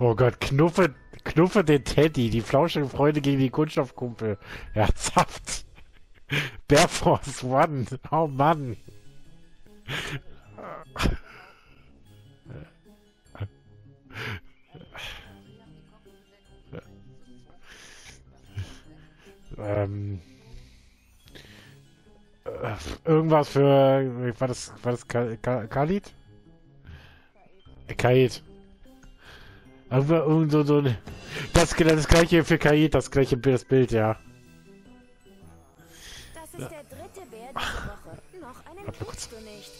Oh Gott, knuffe den Teddy, die flauschigen Freunde gegen die Kunststoffkumpel. Herzhaft. Bareforce One, oh Mann. Irgendwas für... War das Khalid? Khalid. Irgend so ein... Das gleiche für Khalid, das gleiche das Bild, ja. Das ist der dritte Bär dieser Woche. Noch einen kriegst du nicht.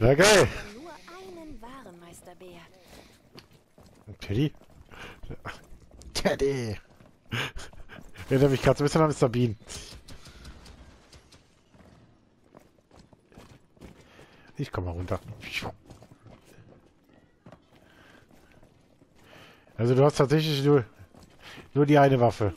Na geil! Nur einen wahren Meisterbär. Teddy? Teddy! Erinnert mich gerade so ein bisschen an Mr. Bean. Ich komm mal runter. Also du hast tatsächlich nur die eine Waffe.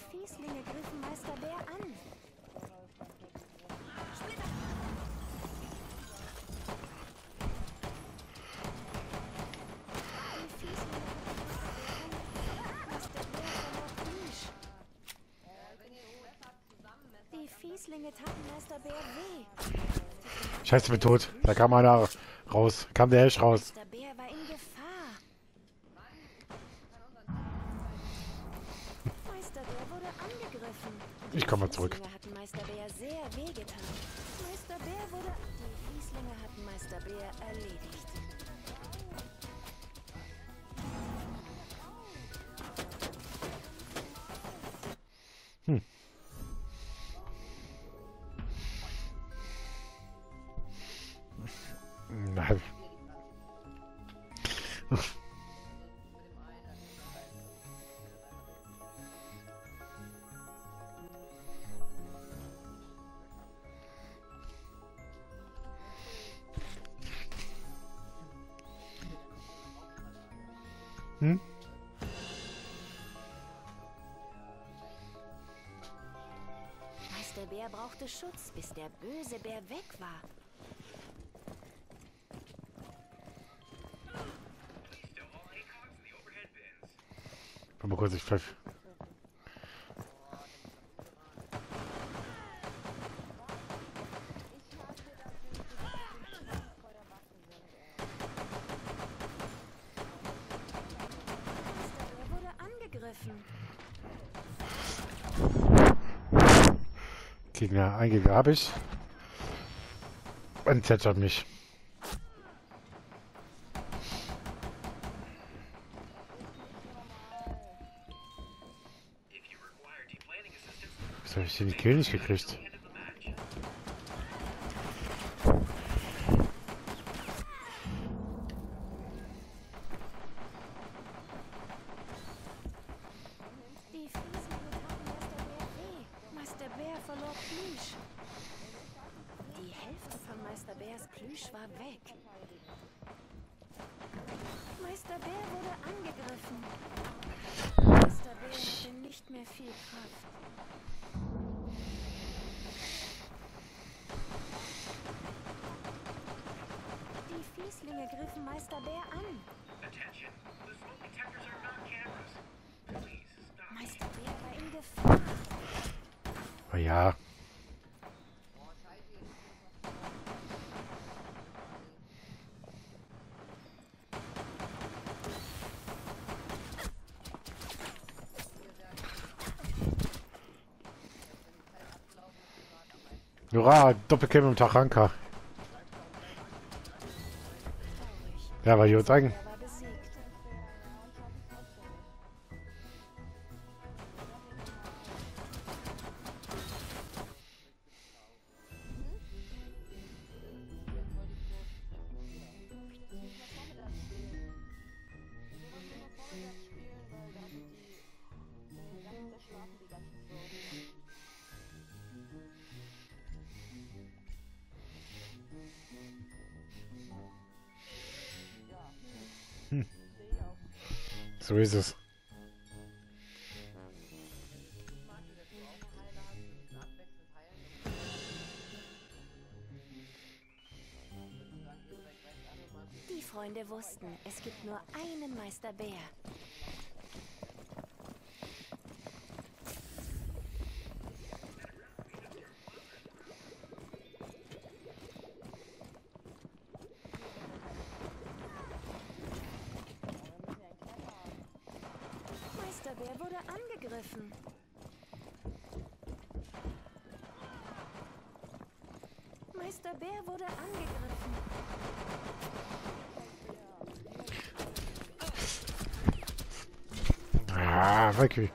Scheiße, ich bin tot. Da kam einer raus. Kam der Elch raus. Der Bär war in Gefahr. Meister Bär wurde angegriffen. Ich komme mal zurück. Die Meisterbär hatten Meister Bär sehr wehgetan. Meister Bär wurde... Die Fieslinge hatten Meister Bär erledigt. Nein. Hm? Meister Bär brauchte Schutz, bis der böse Bär weg war. Mal kurz, ich pfeife. Wurde angegriffen. Gegner, ein Gegner habe ich. Und zerstört mich. Habe ich den Kill nicht gekriegt? Meister Bär verlor Plüsch. Die Hälfte von Meister Bärs Plüsch war weg. Meister Bär wurde angegriffen. Meister Bär hatte nicht mehr viel Kraft. Fieslinge griffen Meister Bär an. Meister Bär war in Gefahr. Oh ja. Hurra, Doppelkill mit dem Tachanka. Ja, weil ich uns sagen. So ist es. Die Freunde wussten, es gibt nur einen Meister Bär. Wer wurde angegriffen? Meister Bär wurde angegriffen. Ah, vaincu.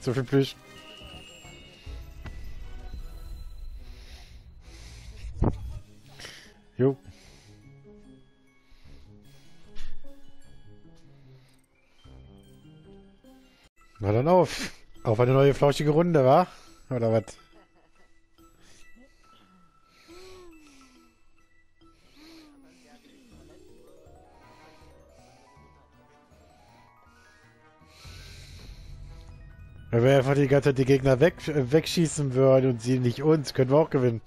Zu viel Plüsch. Jo. Na dann auf. Auf eine neue flauschige Runde, wa? Oder was? Wenn wir einfach die ganze Zeit die Gegner wegschießen würden und sie nicht uns, können wir auch gewinnen.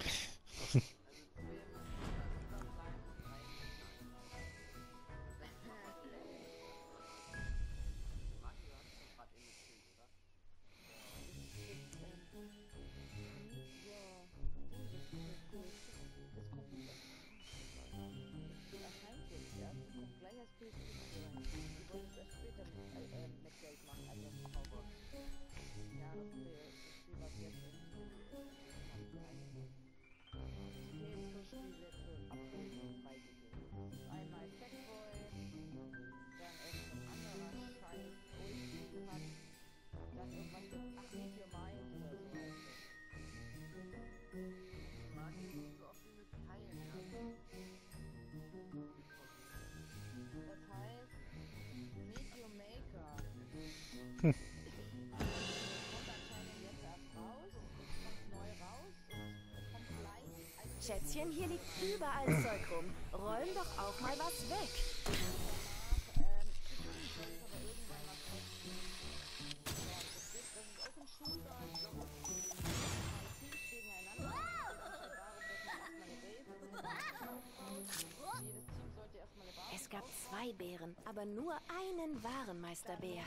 Schätzchen, hier liegt überall Zeug rum. Räum doch auch mal was weg. Es gab 2 Bären, aber nur einen wahren Meisterbär.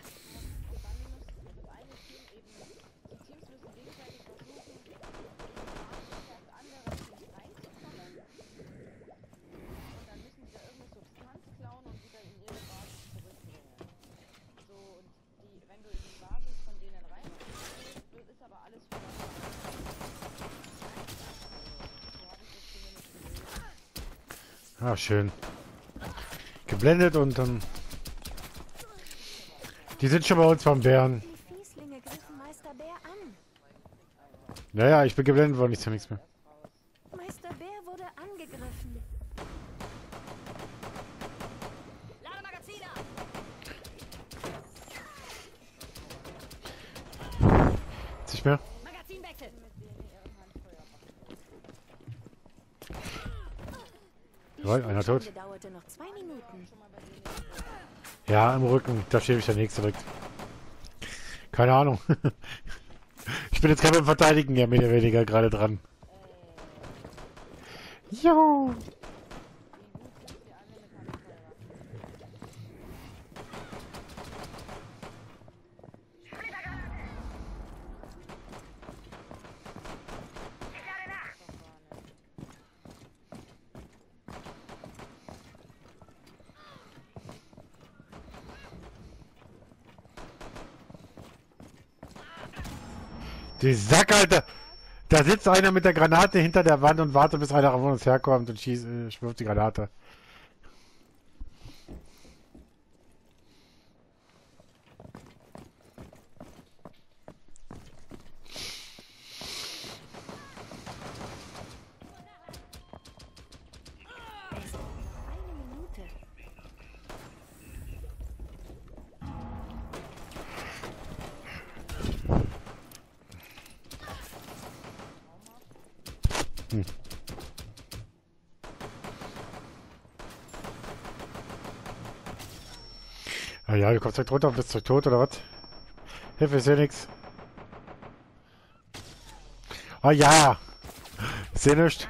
Ah, schön. Geblendet und dann... Die sind schon bei uns vom Bären. Die Fieslinge griffen Meister Bär an. Naja, ich bin geblendet worden, ich sehe nichts mehr. Meister Bär wurde angegriffen. Nicht mehr. Jawohl, einer tot. Dauerte noch 2 Minuten. Ja, im Rücken. Da stehe ich der nächste direkt. Keine Ahnung. Ich bin jetzt gerade beim Verteidigen, ja, mehr oder weniger gerade dran. Jo! Die Sack, Alter! Da sitzt einer mit der Granate hinter der Wand und wartet, bis einer von uns herkommt und schießt, wirft die Granate. Na ja, du kommst direkt runter und bist direkt tot, oder was? Hilfe, ist hier nix. Ah ja! Ist hier nichts.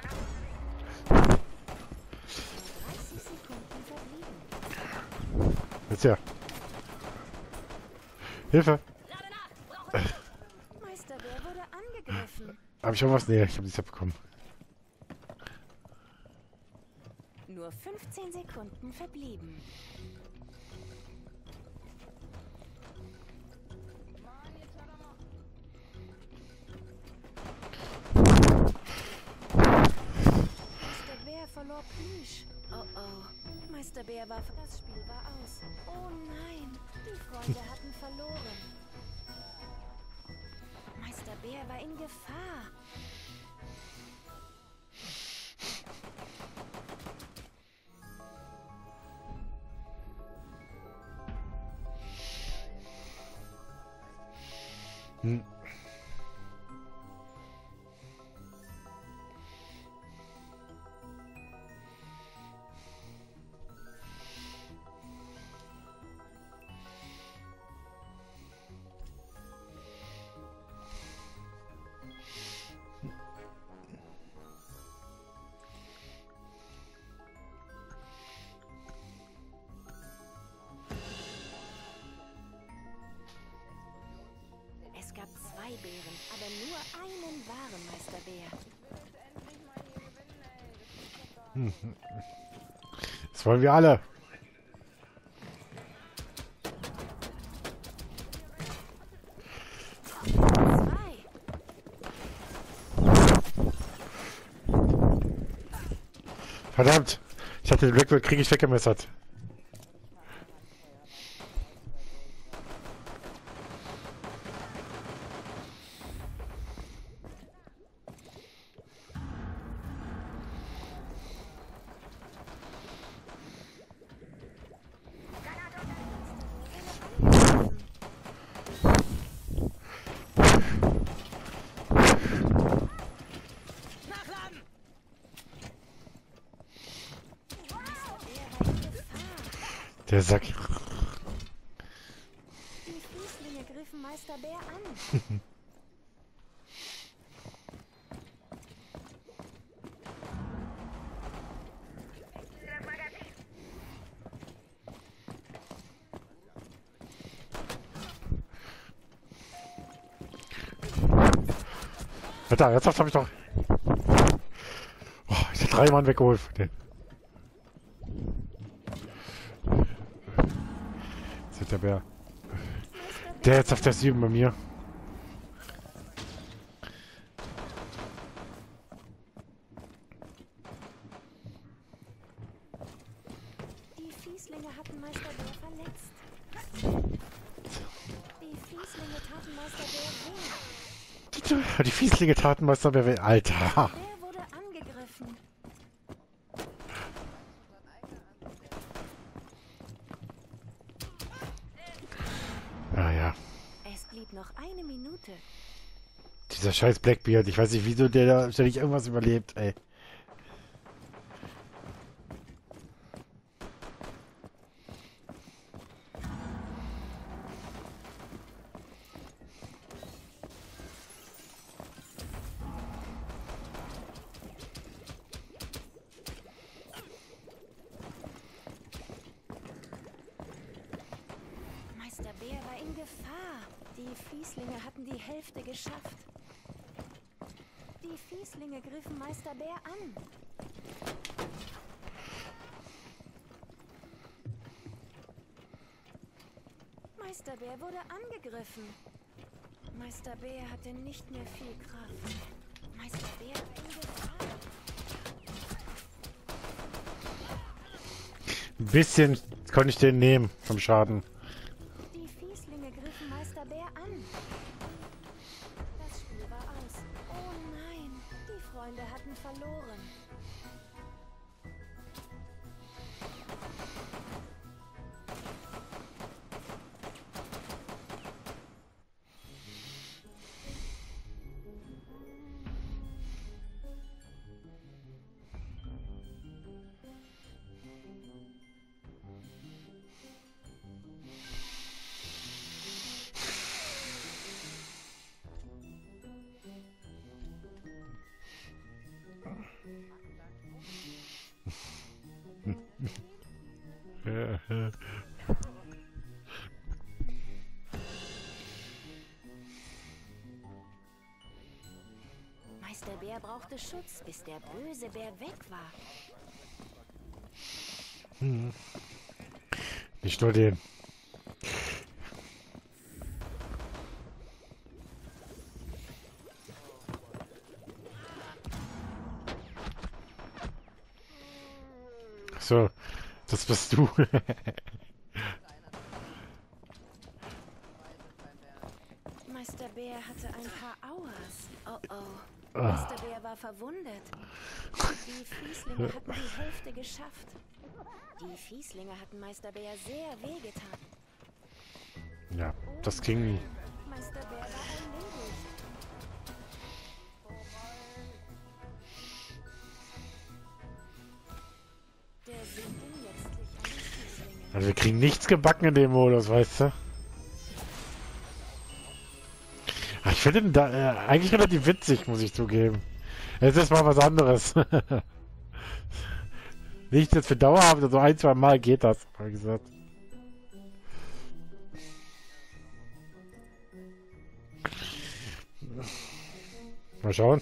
Jetzt ja. Hilfe! Meister, wer wurde angegriffen? Hab ich schon was? Nee, ich hab nichts abbekommen. Nur 15 Sekunden verblieben. Verlor Plüsch. Oh oh. Meister Bär war... Das Spiel war aus. Oh nein. Die Freunde hatten verloren. Meister Bär war in Gefahr. Hm. Bären, aber nur einen wahren Meisterbär. Das wollen wir alle. Verdammt, ich hatte den Blackbeard krieg ich weggemessert. Der Sack. Die Flüchtlinge griffen Meister Bär an. Alter, jetzt hab ich doch... Oh, ich hab 3 Mann weggeholt von denen. Der Bär. Der jetzt auf der 7 bei mir. Die Fieslinge hatten Meister Bär verletzt. Die Fieslinge taten Meister Bär weh. Die Fieslinge taten Meister Bär weh. Alter. Dieser scheiß Blackbeard, ich weiß nicht, wieso der da ständig irgendwas überlebt, ey. Meister Bär war in Gefahr. Die Fieslinge hatten die Hälfte geschafft. Die Fieslinge griffen Meister Bär an. Meister Bär wurde angegriffen. Meister Bär hatte nicht mehr viel Kraft. Meister Bär war in Gefahr. Ein bisschen konnte ich den nehmen vom Schaden. Die Fieslinge griffen Meister Bär an. Das Spiel war aus. Oh nein, die Freunde hatten verloren. Meister Bär brauchte Schutz, bis der böse Bär weg war. Hm. Nicht nur den. So, das bist du. Meister Bär hatte ein paar Auers. Oh oh. Meister Bär war verwundet. Die Fieslinge hatten die Hälfte geschafft. Die Fieslinge hatten Meister Bär sehr wehgetan. Ja, das ging nie. Meister Bär war erledigt. Also wir kriegen nichts gebacken in dem Modus, weißt du? Ich finde ihn da eigentlich relativ witzig, muss ich zugeben. Es ist mal was anderes. Nicht jetzt für dauerhaft, so also ein, zwei Mal geht das, wie gesagt. Mal schauen.